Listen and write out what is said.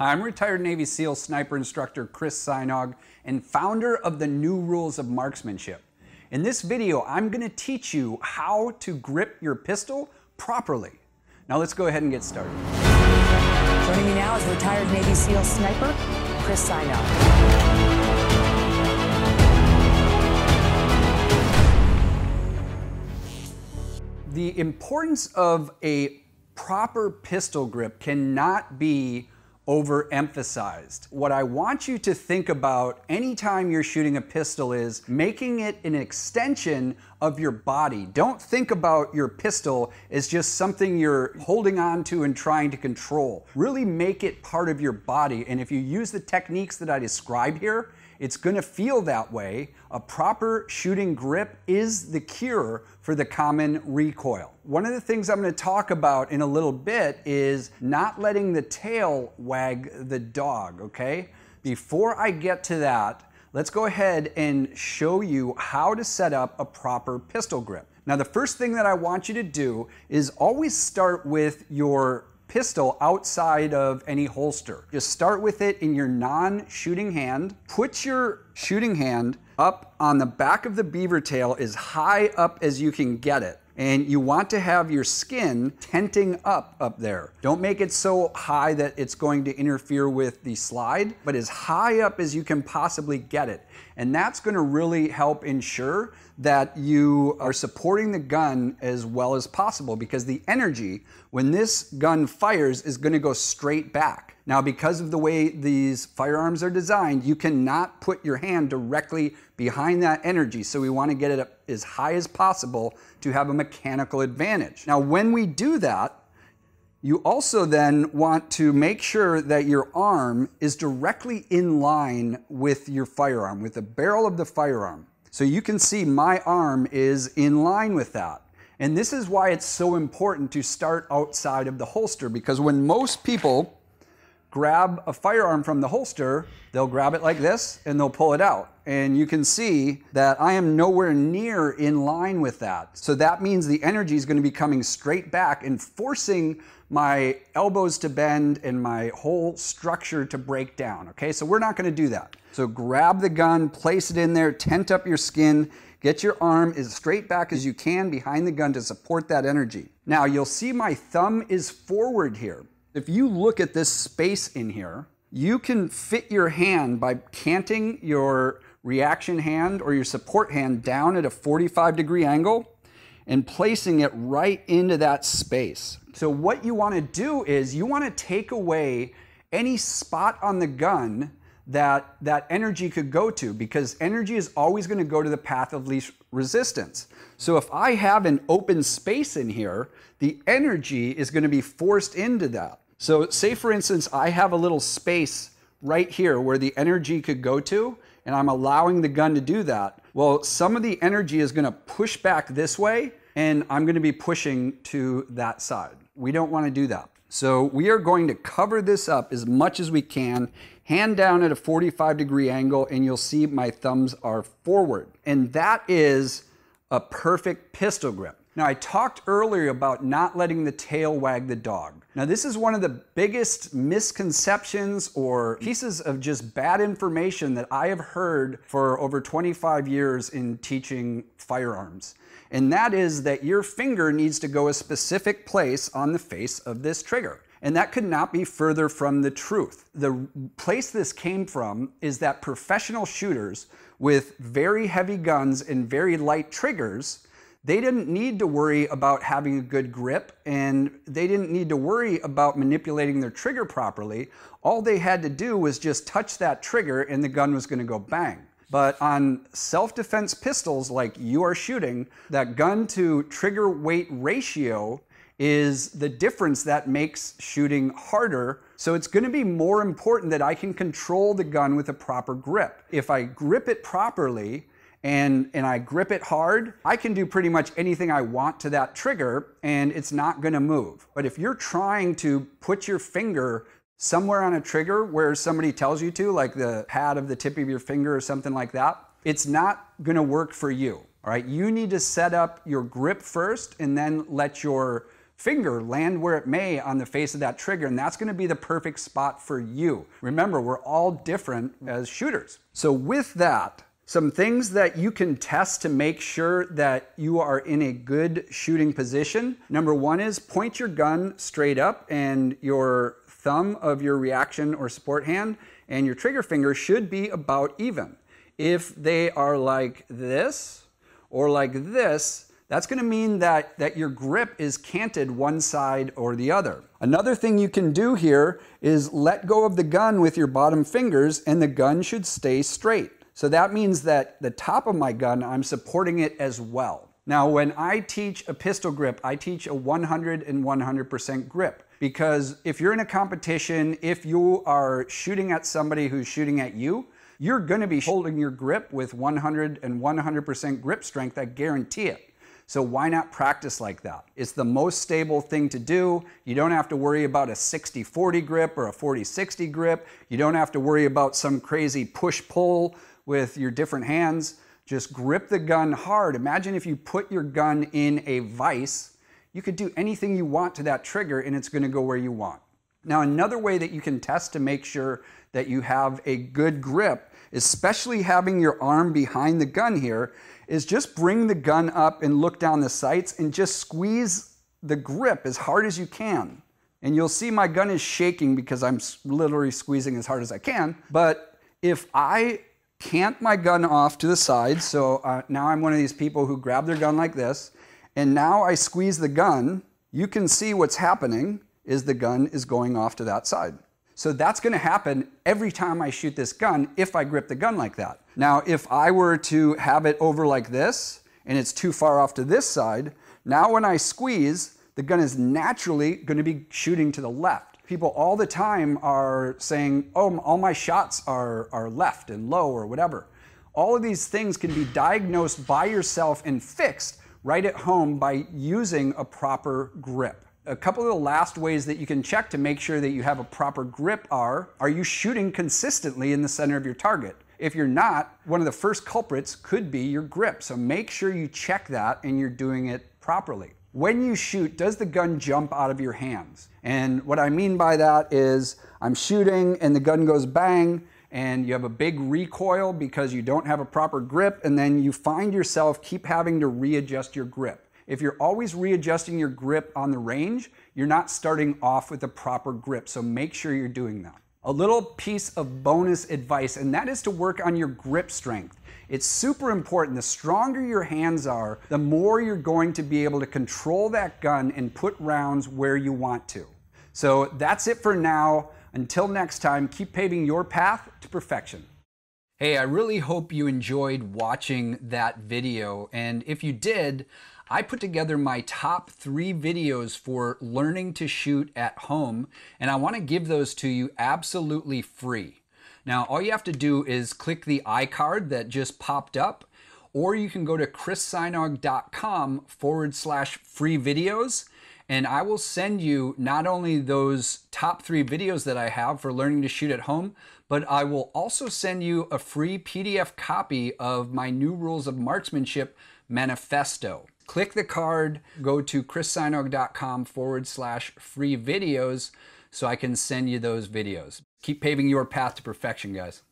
Hi, I'm retired Navy SEAL sniper instructor Chris Sajnog and founder of the New Rules of Marksmanship. In this video, I'm going to teach you how to grip your pistol properly. Now let's go ahead and get started. Joining me now is retired Navy SEAL sniper Chris Sajnog. The importance of a proper pistol grip cannot be overemphasized. What I want you to think about anytime you're shooting a pistol is making it an extension of your body. Don't think about your pistol as just something you're holding on to and trying to control. Really make it part of your body. And if you use the techniques that I describe here, it's gonna feel that way. A proper shooting grip is the cure for the common recoil. One of the things I'm going to talk about in a little bit is not letting the tail wag the dog, okay? Before I get to that, let's go ahead and show you how to set up a proper pistol grip. Now, the first thing that I want you to do is always start with your pistol outside of any holster. Just start with it in your non-shooting hand. Put your shooting hand up on the back of the beaver tail as high up as you can get it. And you want to have your skin tenting up there. Don't make it so high that it's going to interfere with the slide, but as high up as you can possibly get it. And that's gonna really help ensure that you are supporting the gun as well as possible, because the energy, when this gun fires, is gonna go straight back. Now, because of the way these firearms are designed, you cannot put your hand directly behind that energy. So we wanna get it up as high as possible to have a mechanical advantage. Now, when we do that, you also then want to make sure that your arm is directly in line with your firearm, with the barrel of the firearm. So you can see my arm is in line with that. And this is why it's so important to start outside of the holster, because when most people grab a firearm from the holster, they'll grab it like this and they'll pull it out. And you can see that I am nowhere near in line with that. So that means the energy is going to be coming straight back and forcing my elbows to bend and my whole structure to break down. Okay, so we're not going to do that. So grab the gun, place it in there, tent up your skin, get your arm as straight back as you can behind the gun to support that energy. Now, you'll see my thumb is forward here. If you look at this space in here, you can fit your hand by canting your reaction hand or your support hand down at a 45-degree angle and placing it right into that space. So what you want to do is you want to take away any spot on the gun that energy could go to, because energy is always going to go to the path of least resistance. So if I have an open space in here, the energy is going to be forced into that. So say, for instance, I have a little space right here where the energy could go to, and I'm allowing the gun to do that. Well, some of the energy is gonna push back this way, and I'm gonna be pushing to that side. We don't wanna do that. So we are going to cover this up as much as we can, hand down at a 45-degree angle, and you'll see my thumbs are forward. And that is a perfect pistol grip. Now, I talked earlier about not letting the tail wag the dog. Now, this is one of the biggest misconceptions or pieces of just bad information that I have heard for over 25 years in teaching firearms. And that is that your finger needs to go a specific place on the face of this trigger. And that could not be further from the truth. The place this came from is that professional shooters with very heavy guns and very light triggers, they didn't need to worry about having a good grip, and they didn't need to worry about manipulating their trigger properly. All they had to do was just touch that trigger and the gun was going to go bang. But on self-defense pistols like you are shooting, that gun to trigger weight ratio is the difference that makes shooting harder. So it's going to be more important that I can control the gun with a proper grip. If I grip it properly, and I grip it hard, I can do pretty much anything I want to that trigger and it's not gonna move. But if you're trying to put your finger somewhere on a trigger where somebody tells you to, like the pad of the tip of your finger or something like that, it's not gonna work for you, all right? You need to set up your grip first and then let your finger land where it may on the face of that trigger, and that's going to be the perfect spot for you. Remember, we're all different as shooters. So with that, some things that you can test to make sure that you are in a good shooting position. Number one is point your gun straight up, and your thumb of your reaction or support hand and your trigger finger should be about even. If they are like this or like this, that's gonna mean that your grip is canted one side or the other. Another thing you can do here is let go of the gun with your bottom fingers, and the gun should stay straight. So that means that the top of my gun, I'm supporting it as well. Now, when I teach a pistol grip, I teach a 100 and 100% grip, because if you're in a competition, if you are shooting at somebody who's shooting at you, you're gonna be holding your grip with 100 and 100% grip strength, I guarantee it. So why not practice like that? It's the most stable thing to do. You don't have to worry about a 60-40 grip or a 40-60 grip. You don't have to worry about some crazy push-pull with your different hands. Just grip the gun hard. Imagine if you put your gun in a vise, you could do anything you want to that trigger and it's gonna go where you want. Now, another way that you can test to make sure that you have a good grip, especially having your arm behind the gun here, is just bring the gun up and look down the sights and just squeeze the grip as hard as you can. And you'll see my gun is shaking because I'm literally squeezing as hard as I can. But if I cant my gun off to the side, so now I'm one of these people who grab their gun like this, and now I squeeze the gun, you can see what's happening is the gun is going off to that side. So that's gonna happen every time I shoot this gun if I grip the gun like that. Now, if I were to have it over like this and it's too far off to this side, now when I squeeze, the gun is naturally gonna be shooting to the left. People all the time are saying, oh, all my shots are left and low or whatever. All of these things can be diagnosed by yourself and fixed right at home by using a proper grip. A couple of the last ways that you can check to make sure that you have a proper grip are you shooting consistently in the center of your target? If you're not, one of the first culprits could be your grip. So make sure you check that and you're doing it properly. When you shoot, does the gun jump out of your hands? And what I mean by that is I'm shooting and the gun goes bang and you have a big recoil because you don't have a proper grip, and then you find yourself keep having to readjust your grip. If you're always readjusting your grip on the range, you're not starting off with a proper grip, so make sure you're doing that. A little piece of bonus advice, and that is to work on your grip strength. It's super important. The stronger your hands are, the more you're going to be able to control that gun and put rounds where you want to. So that's it for now. Until next time, keep paving your path to perfection. Hey, I really hope you enjoyed watching that video, and if you did, I put together my top 3 videos for learning to shoot at home, and I want to give those to you absolutely free. Now, all you have to do is click the iCard that just popped up, or you can go to chrissajnog.com/free videos, and I will send you not only those top 3 videos that I have for learning to shoot at home, but I will also send you a free PDF copy of my New Rules of Marksmanship manifesto. Click the card, go to chrissajnog.com/free videos so I can send you those videos. Keep paving your path to perfection, guys.